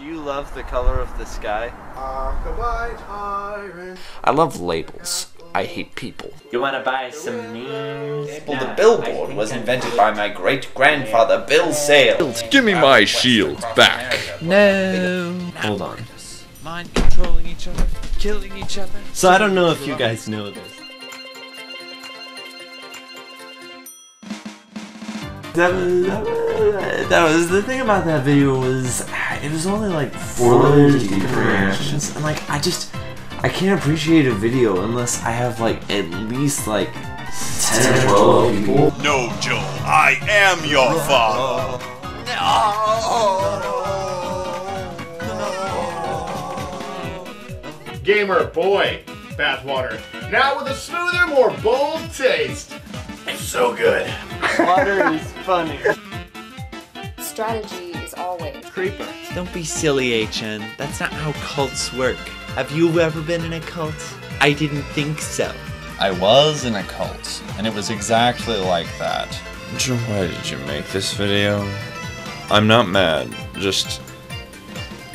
Do you love the color of the sky? I love labels. I hate people. You wanna buy some memes? Well, the billboard was invented by my great-grandfather, Bill Sales. Give me my shield back. No. Hold on. Mind controlling each other, killing each other. So I don't know if you guys know this. That was the thing about that video was it was only like 4 different reactions, and like I can't appreciate a video unless I have like at least like 10 or 12 people. No, Joe, I am your father. No. Gamer boy, bathwater. Now with a smoother, more bold taste. It's so good. Water is funny. Strategy is always creeper. Don't be silly, HN. That's not how cults work. Have you ever been in a cult? I didn't think so. I was in a cult, and it was exactly like that. Why did you make this video? I'm not mad, just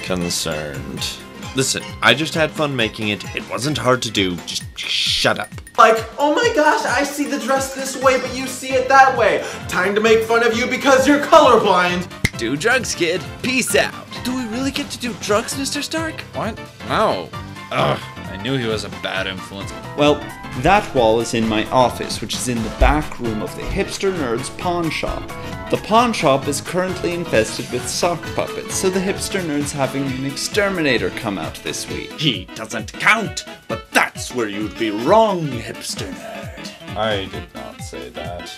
concerned. Listen, I just had fun making it. It wasn't hard to do. Just shut up. Like, oh my gosh, I see the dress this way, but you see it that way. Time to make fun of you because you're colorblind. Do drugs, kid. Peace out. Do we really get to do drugs, Mr. Stark? What? No. Ugh, I knew he was a bad influence. Well, that wall is in my office, which is in the back room of the Hipster Nerd's pawn shop. The pawn shop is currently infested with sock puppets, so the Hipster Nerd's having an exterminator come out this week. He doesn't count, but that's where you'd be wrong, Hipster Nerd. I did not say that.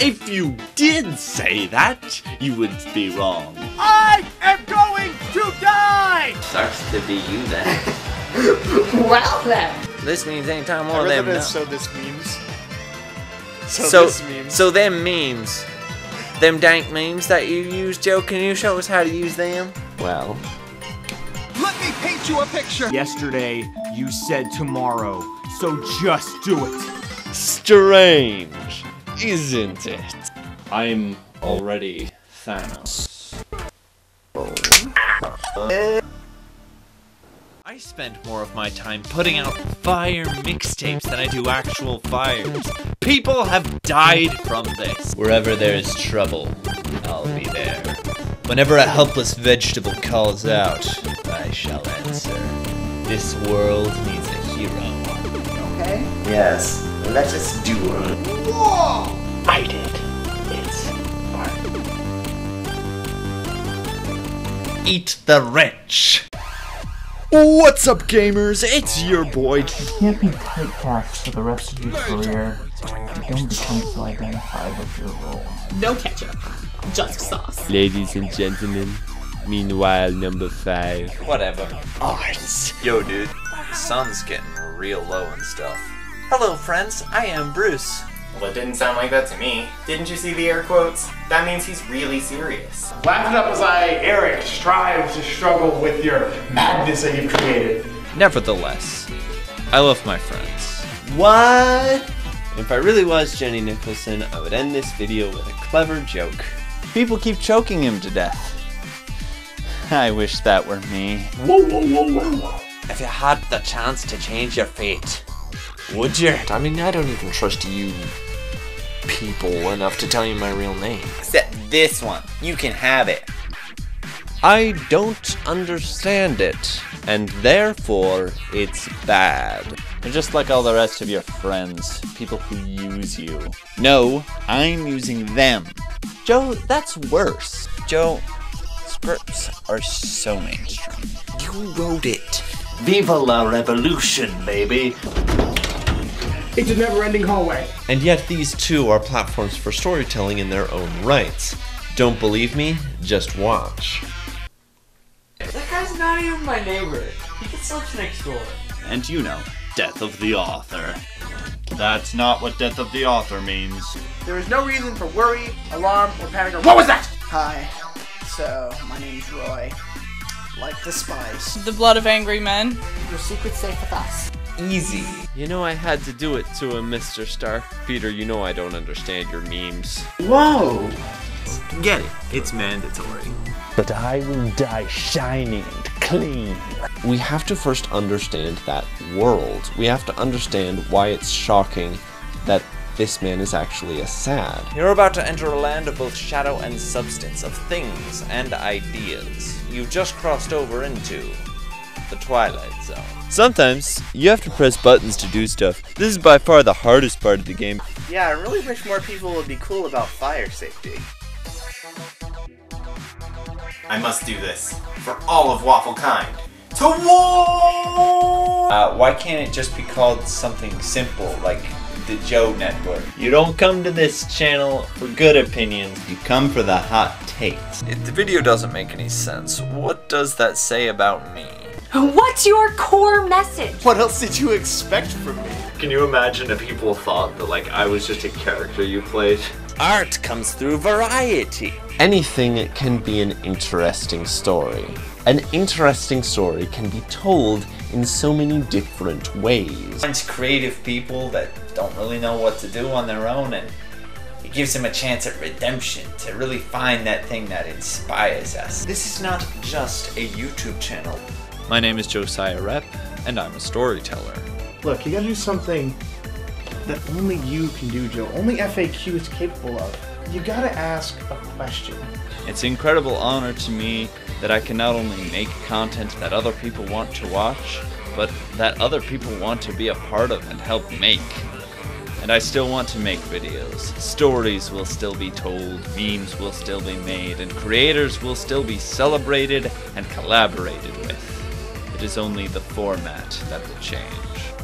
If you did say that, you would be wrong. I am going to die! Sucks to be you then. Well then. This means anytime one of them know. So this memes. So them memes. Them dank memes that you use, Joe, can you show us how to use them? Well. Let me paint you a picture! Yesterday, you said tomorrow, so just do it. Strange, isn't it? I'm already Thanos. I spend more of my time putting out fire mixtapes than I do actual fires. People have died from this. Wherever there is trouble, I'll be there. Whenever a helpless vegetable calls out, I shall answer. This world needs a hero. Okay? Yes, let us do it. Whoa! Fight it. It's art. Eat the wrench. What's up, gamers? It's your boy. You can't be typecast for the rest of your career. Don't become so identified with your role. No ketchup, just sauce. Ladies and gentlemen, meanwhile, number 5. Whatever. Arts. Yo, dude, the sun's getting real low and stuff. Hello, friends. I am Bruce. Well, it didn't sound like that to me. Didn't you see the air quotes? That means he's really serious. Laugh it up as I, Eric, strive to struggle with your madness that you've created. Nevertheless, I love my friends. What? If I really was Jenny Nicholson, I would end this video with a clever joke. People keep choking him to death. I wish that were me. Whoa, whoa, whoa, whoa. If you had the chance to change your fate, would you? I mean, I don't even trust you people enough to tell you my real name. Except this one. You can have it. I don't understand it, and therefore it's bad. You're just like all the rest of your friends, people who use you. No, I'm using them. Joe, that's worse. Joe, scripts are so mainstream. You wrote it. Viva la revolution, baby. It's a never-ending hallway. And yet these two are platforms for storytelling in their own rights. Don't believe me? Just watch. That guy's not even my neighbor. He just lives next door. And you know, death of the author. That's not what death of the author means. There is no reason for worry, alarm, or panic or— what was that?! Hi. So, my name's Roy. Like the spice. The blood of angry men. Your secret's safe with us. Easy. You know I had to do it to him, Mr. Stark. Peter, you know I don't understand your memes. Whoa! Get it. It's mandatory. but I will die shining clean. We have to first understand that world. We have to understand why it's shocking that this man is actually a sad. You're about to enter a land of both shadow and substance, of things and ideas. You've just crossed over into the Twilight Zone. Sometimes you have to press buttons to do stuff. This is by far the hardest part of the game. Yeah, I really wish more people would be cool about fire safety. I must do this for all of waffle kind. To war! Why can't it just be called something simple like the Joe Network? You don't come to this channel for good opinions. You come for the hot takes. If the video doesn't make any sense, what does that say about me? What's your core message? What else did you expect from me? Can you imagine if people thought that, like, I was just a character you played? Art comes through variety. Anything can be an interesting story. An interesting story can be told in so many different ways. It's creative people that don't really know what to do on their own, and it gives them a chance at redemption, to really find that thing that inspires us. This is not just a YouTube channel. My name is Josiah Repp, and I'm a storyteller. Look, you gotta do something that only you can do, Joe. Only FAQ is capable of. You gotta ask a question. It's an incredible honor to me that I can not only make content that other people want to watch, but that other people want to be a part of and help make. And I still want to make videos. Stories will still be told, memes will still be made, and creators will still be celebrated and collaborated with. It is only the format that will change.